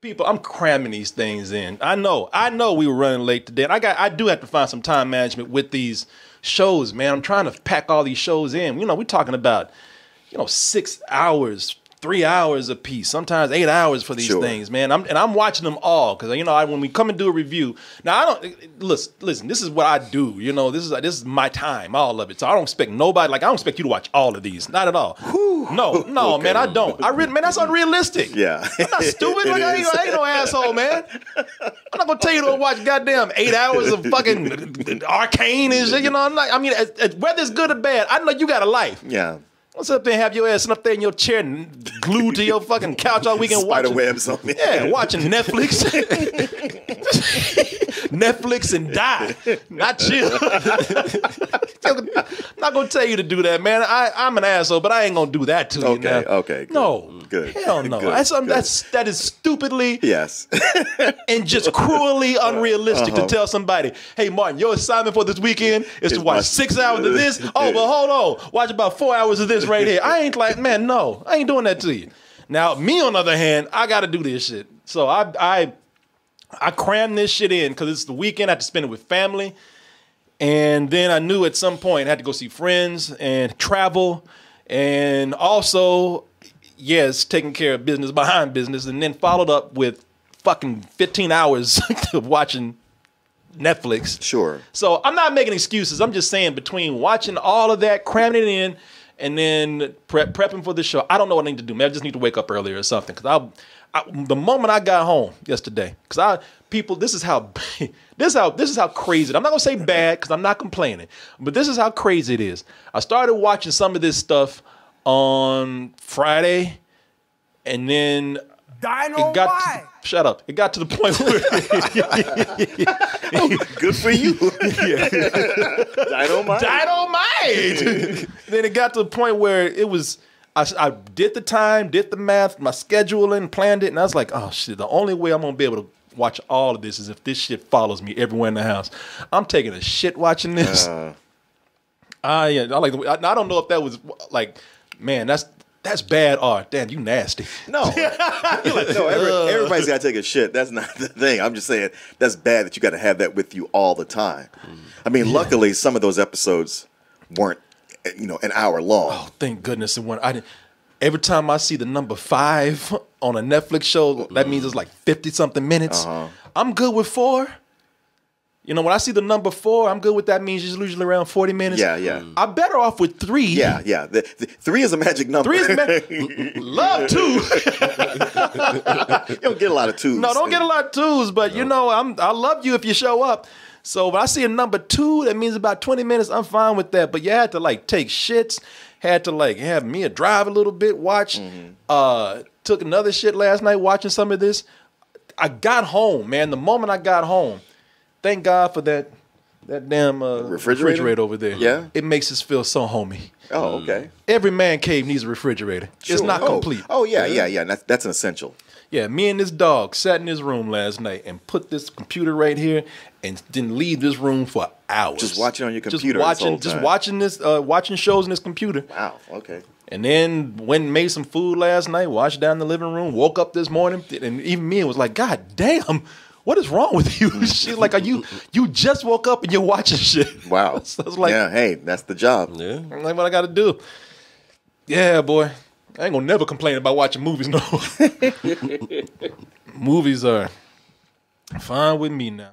People, I'm cramming these things in. I know we were running late today. And I do have to find some time management with these shows, man. I'm trying to pack all these shows in. You know, we're talking about, you know, 6 hours, 3 hours a piece, sometimes 8 hours for these things, man. And I'm watching them all because, you know, when we come and do a review. Now, listen, this is what I do. You know, this is my time, all of it. So I don't expect nobody, like, I don't expect you to watch all of these. Not at all. Whew. No, okay. Man, I don't. Man, that's unrealistic. Yeah. I'm not stupid. Like, I ain't no asshole, man. I'm not going to tell you to watch goddamn 8 hours of fucking Arcane and shit. You know, I'm not, I mean, whether it's good or bad, I know you got a life. Yeah. What's up there and have your ass up there in your chair and glued to your fucking couch all weekend watching webs on me. Yeah, watching Netflix. Netflix and die. Not you. I'm not going to tell you to do that, man. I'm an asshole, but I ain't going to do that to you. Okay, now. Okay. Good, no. Good. Hell no. Good, that is stupidly and just cruelly unrealistic to tell somebody, hey, Martin, your assignment for this weekend is to watch 6 hours of this. Oh, but hold on. Watch about 4 hours of this. Right here. I ain't like, man, no, I ain't doing that to you. Now, me on the other hand, I gotta do this shit. So I cram this shit in because it's the weekend. I had to spend it with family. And then I knew at some point I had to go see friends and travel. And also, yes, taking care of business behind business, and then followed up with fucking 15 hours of watching Netflix. Sure. So I'm not making excuses. I'm just saying between watching all of that, cramming it in, and then prepping for the show. I don't know what I need to do. Maybe I just need to wake up earlier or something. Because the moment I got home yesterday, this is how crazy. I'm not gonna say bad because I'm not complaining, but this is how crazy it is. I started watching some of this stuff on Friday, and then It got to the point where good for you. Dynamite. Then it got to the point where it was I did the time, did the math, my scheduling, planned it, and I was like, oh shit, the only way I'm gonna be able to watch all of this is if this shit follows me everywhere in the house. I'm taking a shit watching this. Yeah, I don't know if that was like, man, that's bad art. Damn, you nasty. No. Everybody's got to take a shit. That's not the thing. I'm just saying that's bad that you got to have that with you all the time. I mean, luckily, some of those episodes weren't, you know, an hour long. Oh, thank goodness. Every time I see the number 5 on a Netflix show, that means it's like 50-something minutes. I'm good with 4. You know, when I see the number 4, I'm good with that. Means it's usually around 40 minutes. Yeah, yeah. I'm better off with 3. Yeah, yeah. The 3 is a magic number. 3 is magic. Love 2. You don't get a lot of 2s. No, don't get a lot of 2s. But you know, I love you if you show up. So when I see a number 2, that means about 20 minutes. I'm fine with that. But you had to like take shits. Had to like have me a drive a little bit. Watch. Took another shit last night watching some of this. I got home, man. The moment I got home. Thank God for that damn refrigerator over there. Yeah, it makes us feel so homey. Oh, okay. Every man cave needs a refrigerator. Sure. It's not complete. Oh, yeah, yeah, yeah. That's an essential. Yeah, me and this dog sat in his room last night and put this computer right here and didn't leave this room for hours. Just watching on your computer. Just watching shows on this computer. Wow. Okay. And then went and made some food last night. Washed down the living room. Woke up this morning, and even me was like, God damn. What is wrong with you? She's like, you just woke up and you're watching shit. Wow. So I was like, yeah, hey, that's the job. Yeah. I'm like, what I got to do? Yeah, boy. I ain't going to never complain about watching movies, no. Movies are fine with me now.